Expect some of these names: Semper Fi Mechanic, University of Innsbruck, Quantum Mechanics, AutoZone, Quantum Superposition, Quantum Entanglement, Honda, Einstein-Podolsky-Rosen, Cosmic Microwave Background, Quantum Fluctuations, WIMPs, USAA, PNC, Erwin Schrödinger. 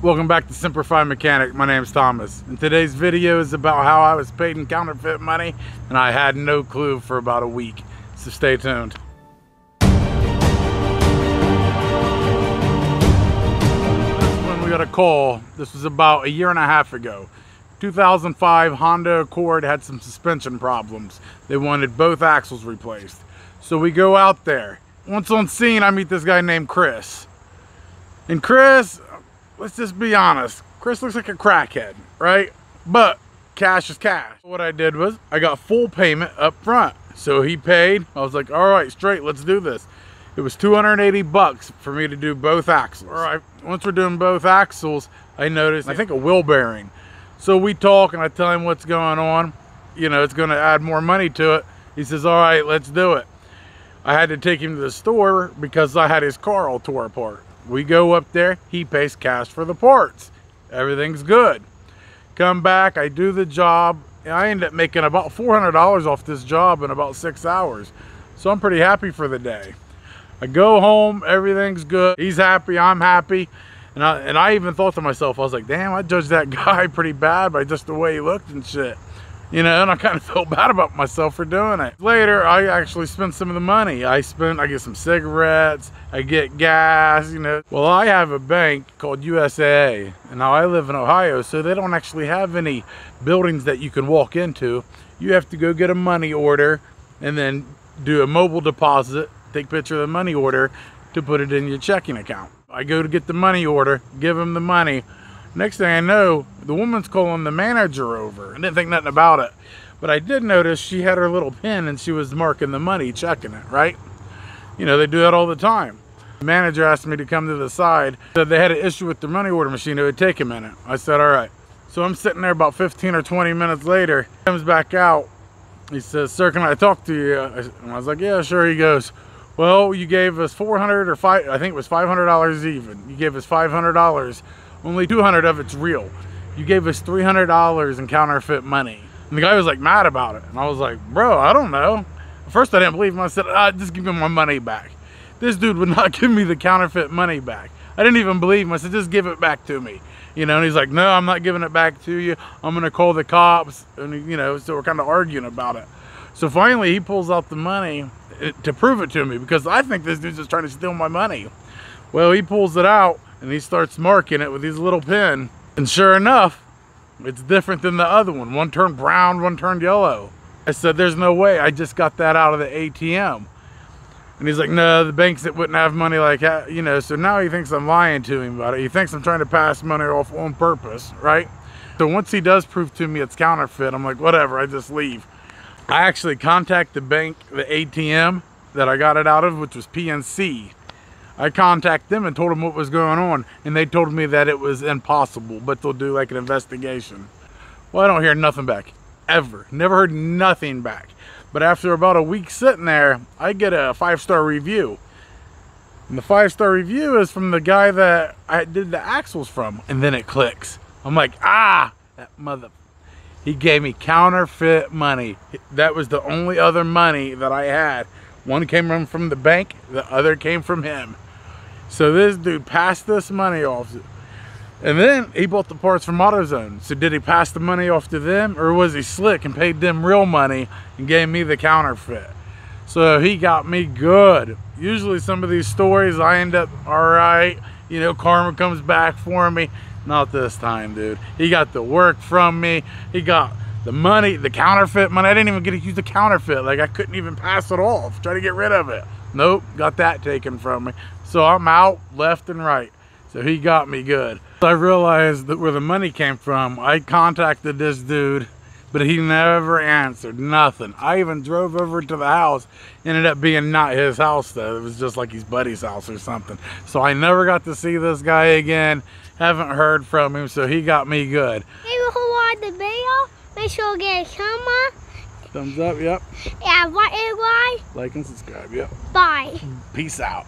Welcome back to Semper Fi Mechanic. My name's Thomas, and today's video is about how I was paid in counterfeit money, and I had no clue for about a week. So stay tuned. When we got a call, this was about a year and a half ago. 2005 Honda Accord had some suspension problems. They wanted both axles replaced. So we go out there. Once on scene, I meet this guy named Chris. And Chris, let's just be honest, Chris looks like a crackhead, right? But cash is cash. What I did was I got full payment up front. So he paid. I was like, all right, straight, let's do this. It was 280 bucks for me to do both axles. All right, once we're doing both axles, I noticed, I think, a wheel bearing. So we talk and I tell him what's going on. You know, it's gonna add more money to it. He says, all right, let's do it. I had to take him to the store because I had his car all tore apart. We go up there, he pays cash for the parts. Everything's good. Come back, I do the job, and I end up making about $400 off this job in about 6 hours. So I'm pretty happy for the day. I go home, everything's good. He's happy, I'm happy. And I even thought to myself, I was like, damn, I judged that guy pretty bad by just the way he looked and shit. You know, and I kind of felt bad about myself for doing it. Later, I actually spent some of the money. I get some cigarettes, I get gas, you know. Well, I have a bank called USAA, and now I live in Ohio, so they don't actually have any buildings that you can walk into. You have to go get a money order and then do a mobile deposit, take a picture of the money order to put it in your checking account. I go to get the money order, give them the money. Next thing I know, the woman's calling the manager over. I didn't think nothing about it, but I did notice she had her little pen and she was marking the money, checking it, right? You know, they do that all the time. The manager asked me to come to the side. Said they had an issue with their money order machine. It would take a minute. I said, all right. So I'm sitting there about 15 or 20 minutes later. He comes back out. He says, sir, can I talk to you? And I was like, yeah, sure. He goes, well, you gave us $400 or five. I think it was $500 even. You gave us $500. Only $200 of it's real. You gave us $300 in counterfeit money. And the guy was like mad about it. And I was like, bro, I don't know. At first I didn't believe him. I said, just give me my money back. This dude would not give me the counterfeit money back. I didn't even believe him. I said, just give it back to me. You know, and he's like, no, I'm not giving it back to you. I'm gonna call the cops. And you know, so we're kind of arguing about it. So finally he pulls out the money to prove it to me because I think this dude's just trying to steal my money. Well, he pulls it out and he starts marking it with his little pen. And sure enough, it's different than the other one. One turned brown, one turned yellow. I said, there's no way. I just got that out of the ATM. And he's like, no, the banks that wouldn't have money like that, you know. So now he thinks I'm lying to him about it. He thinks I'm trying to pass money off on purpose, right? So once he does prove to me it's counterfeit, I'm like, whatever, I just leave. I actually contact the bank, the ATM that I got it out of, which was PNC. I contacted them and told them what was going on, and they told me that it was impossible, but they'll do like an investigation. Well, I don't hear nothing back, ever. Never heard nothing back. But after about a week sitting there, I get a 5-star review. And the 5-star review is from the guy that I did the axles from, and then it clicks. I'm like, ah, that mother. He gave me counterfeit money. That was the only other money that I had. One came from the bank, the other came from him. So this dude passed this money off. And then he bought the parts from AutoZone. So did he pass the money off to them, or was he slick and paid them real money and gave me the counterfeit? So he got me good. Usually some of these stories, I end up all right. You know, karma comes back for me. Not this time, dude. He got the work from me. He got the money, the counterfeit money. I didn't even get to use the counterfeit. Like, I couldn't even pass it off, try to get rid of it. Nope, got that taken from me. So I'm out left and right. So he got me good. So I realized that where the money came from. I contacted this dude, but he never answered, nothing. I even drove over to the house. Ended up being not his house though. It was just like his buddy's house or something. So I never got to see this guy again. Haven't heard from him, so he got me good. Make sure you get a camera. Thumbs up, yep. Yeah, right, like and subscribe, yep. Bye. Peace out.